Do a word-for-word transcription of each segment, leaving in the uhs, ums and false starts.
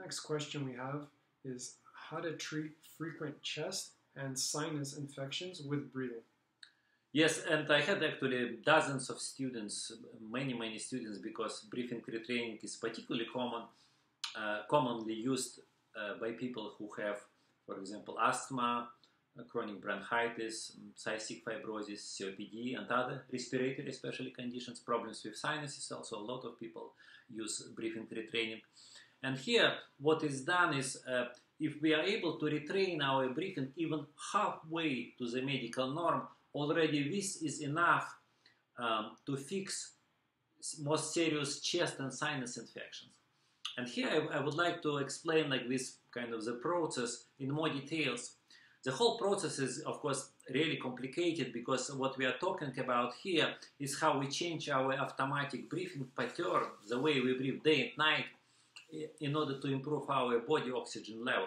Next question we have is how to treat frequent chest and sinus infections with breathing. Yes, and I had actually dozens of students, many, many students, because breathing retraining is particularly common, uh, commonly used uh, by people who have, for example, asthma, chronic bronchitis, cystic fibrosis, C O P D, and other respiratory especially conditions, problems with sinuses. Also, a lot of people use breathing retraining. And here, what is done is, uh, if we are able to retrain our breathing even halfway to the medical norm, already this is enough um, to fix most serious chest and sinus infections. And here I, I would like to explain like this kind of the process in more details. The whole process is, of course, really complicated because what we are talking about here is how we change our automatic breathing pattern, the way we breathe day and night, in order to improve our body oxygen level.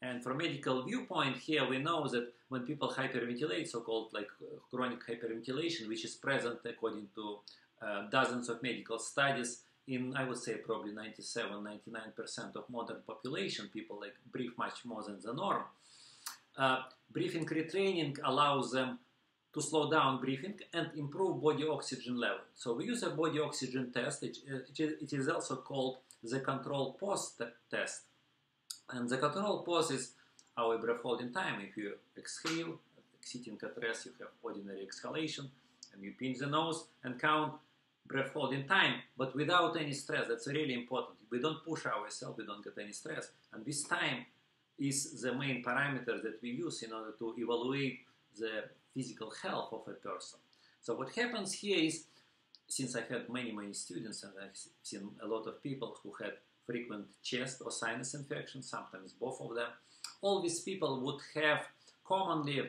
And from medical viewpoint here, we know that when people hyperventilate, so-called like chronic hyperventilation, which is present according to uh, dozens of medical studies in, I would say, probably ninety-seven, ninety-nine percent of modern population, people like breathe much more than the norm. Uh, breathing retraining allows them to slow down breathing and improve body oxygen level. So we use a body oxygen test. It, it is also called the control pause test. And the control pause is our breath holding time. If you exhale, sitting at rest, you have ordinary exhalation, and you pinch the nose and count breath holding time, but without any stress. That's really important. We don't push ourselves, we don't get any stress. And this time is the main parameter that we use in order to evaluate the physical health of a person. So what happens here is, since I had many, many students and I've seen a lot of people who had frequent chest or sinus infections, sometimes both of them, all these people would have commonly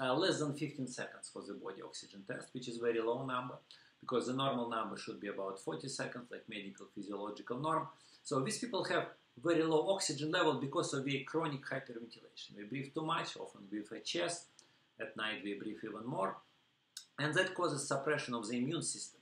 uh, less than fifteen seconds for the body oxygen test, which is a very low number, because the normal number should be about forty seconds, like medical physiological norm. So these people have very low oxygen level because of the chronic hyperventilation. We breathe too much, often with a chest, at night we breathe even more, and that causes suppression of the immune system.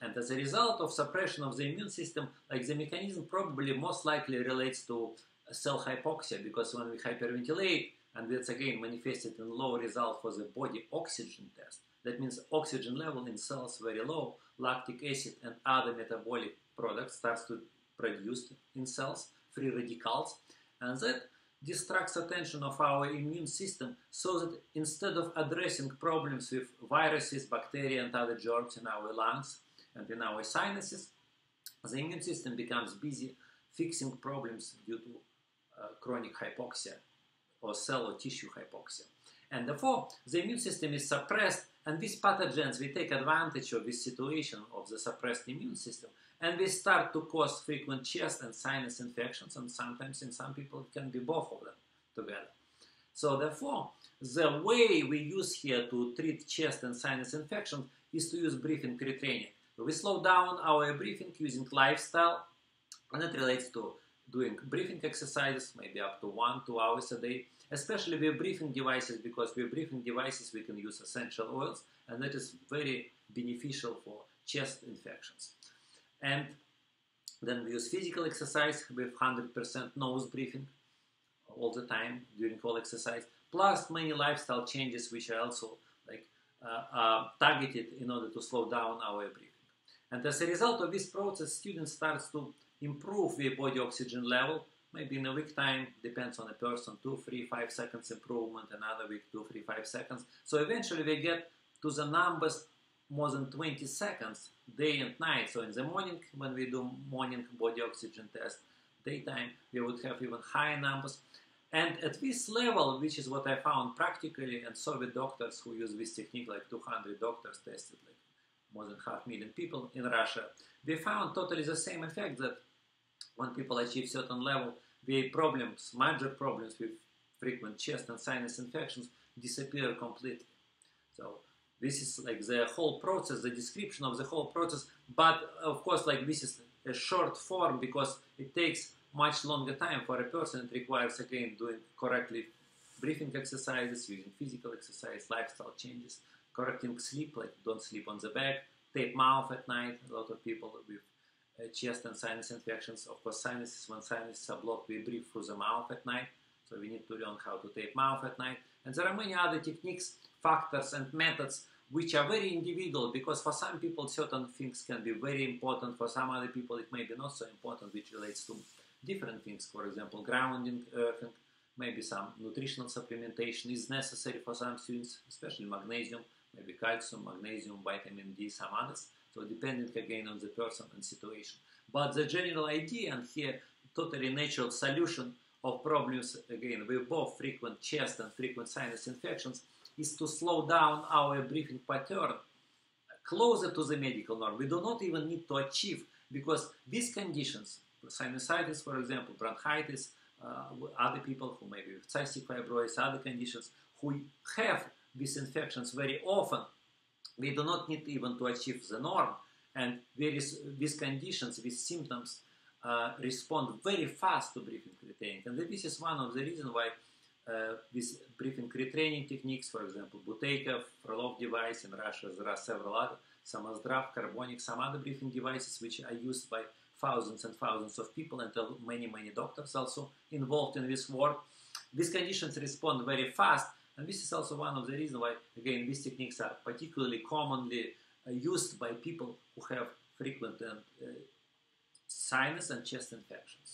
And as a result of suppression of the immune system, like the mechanism probably most likely relates to cell hypoxia, because when we hyperventilate, and that's again manifested in low result for the body oxygen test, that means oxygen level in cells very low, lactic acid and other metabolic products starts to produce in cells, free radicals, and that distracts attention of our immune system, so that instead of addressing problems with viruses, bacteria and other germs in our lungs, and in our sinuses, the immune system becomes busy fixing problems due to uh, chronic hypoxia or cell or tissue hypoxia. And therefore, the immune system is suppressed, and these pathogens, we take advantage of this situation of the suppressed immune system, and we start to cause frequent chest and sinus infections, and sometimes in some people it can be both of them together. So therefore, the way we use here to treat chest and sinus infections is to use breathing retraining. We slow down our breathing using lifestyle, and it relates to doing breathing exercises, maybe up to one, two hours a day, especially with breathing devices, because with breathing devices we can use essential oils, and that is very beneficial for chest infections. And then we use physical exercise with one hundred percent nose breathing all the time during all exercise, plus many lifestyle changes which are also like uh, uh, targeted in order to slow down our breathing. And as a result of this process, students start to improve their body oxygen level, maybe in a week time, depends on a person, two, three, five seconds improvement, another week, two, three, five seconds. So eventually they get to the numbers more than twenty seconds, day and night. So in the morning, when we do morning body oxygen test, daytime, we would have even higher numbers. And at this level, which is what I found practically, and Soviet doctors who use this technique, like two hundred doctors tested, like more than half million people in Russia, they found totally the same effect, that when people achieve certain level, their problems, major problems with frequent chest and sinus infections disappear completely. So this is like the whole process, the description of the whole process, but of course like this is a short form because it takes much longer time for a person. It requires again doing correctly breathing exercises, using physical exercise, lifestyle changes, correcting sleep, like don't sleep on the back, tape mouth at night. A lot of people with uh, chest and sinus infections. Of course, sinuses, when sinuses are blocked, we breathe through the mouth at night. So we need to learn how to tape mouth at night. And there are many other techniques, factors and methods which are very individual, because for some people certain things can be very important, for some other people it may be not so important, which relates to different things. For example, grounding, earthing, maybe some nutritional supplementation is necessary for some students, especially magnesium, maybe calcium, magnesium, vitamin D, some others. So depending again on the person and situation. But the general idea, and here totally natural solution of problems, again, with both frequent chest and frequent sinus infections, is to slow down our breathing pattern closer to the medical norm. We do not even need to achieve, because these conditions, sinusitis, for example, bronchitis, uh, other people who maybe with cystic fibrosis, other conditions, who have these infections very often, we do not need even to achieve the norm. And various, these conditions, these symptoms, Uh, respond very fast to breathing retraining, and this is one of the reasons why uh, these breathing retraining techniques, for example, Buteyko, Frolov device in Russia, there are several other, Samozdrav, Carbonic, some other breathing devices which are used by thousands and thousands of people, and many, many doctors also involved in this work. These conditions respond very fast, and this is also one of the reasons why, again, these techniques are particularly commonly uh, used by people who have frequent and uh, sinus and chest infections.